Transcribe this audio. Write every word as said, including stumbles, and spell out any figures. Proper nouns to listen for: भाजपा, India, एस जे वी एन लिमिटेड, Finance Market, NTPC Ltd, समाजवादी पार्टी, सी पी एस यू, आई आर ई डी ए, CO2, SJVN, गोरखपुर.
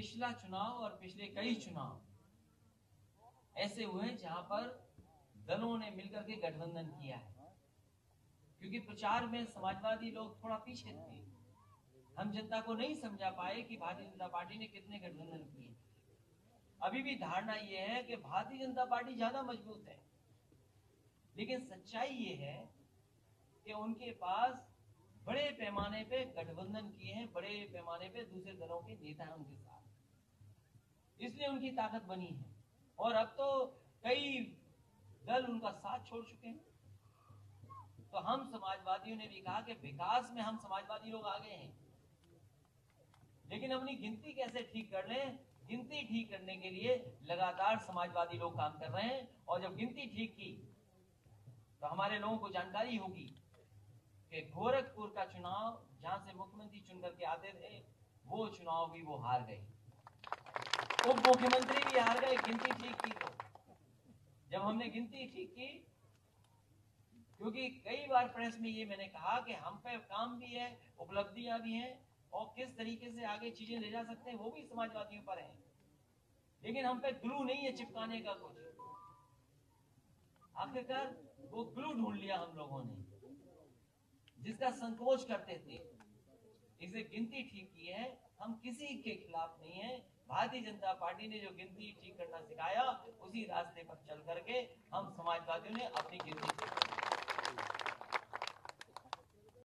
पिछला चुनाव और पिछले कई चुनाव ऐसे हुए जहां पर दलों ने मिलकर के गठबंधन किया है, क्योंकि प्रचार में समाजवादी लोग थोड़ा पीछे थे। हम जनता को नहीं समझा पाए कि भारतीय जनता पार्टी ने कितने गठबंधन किए। अभी भी धारणा यह है कि भारतीय जनता पार्टी ज्यादा मजबूत है, लेकिन सच्चाई ये है कि उनके पास बड़े पैमाने पे गठबंधन किए हैं, बड़े पैमाने पे दूसरे दलों के नेता हैं उनके साथ, इसलिए उनकी ताकत बनी है। और अब तो कई दल उनका साथ छोड़ चुके हैं। तो हम समाजवादियों ने भी कहा कि विकास में हम समाजवादी लोग आगे हैं, लेकिन अपनी गिनती कैसे ठीक कर लें। गिनती ठीक करने के लिए लगातार समाजवादी लोग काम कर रहे हैं, और जब गिनती ठीक की तो हमारे लोगों को जानकारी होगी कि गोरखपुर का चुनाव जहां से मुख्यमंत्री चुन करके आते थे, वो चुनाव भी वो हार गए, उप मुख्यमंत्री भी हार गए, गिनती ठीक की। तो जब हमने गिनती ठीक की, क्योंकि कई बार प्रेस में ये मैंने कहा कि हम पे काम भी है, उपलब्धियां भी हैं, और किस तरीके से आगे चीजें ले जा सकते हैं वो भी समाजवादियों पर है, लेकिन हम पे ग्लू नहीं है चिपकाने का कुछ। आखिरकार वो ग्लू ढूंढ लिया हम लोगों ने, जिसका संकोच करते थे। इसे गिनती ठीक की है, हम किसी के खिलाफ नहीं है। भारतीय जनता पार्टी ने जो गिनती ठीक करना सिखाया, उसी रास्ते पर चल करके हम समाजवादियों ने अपनी गिनती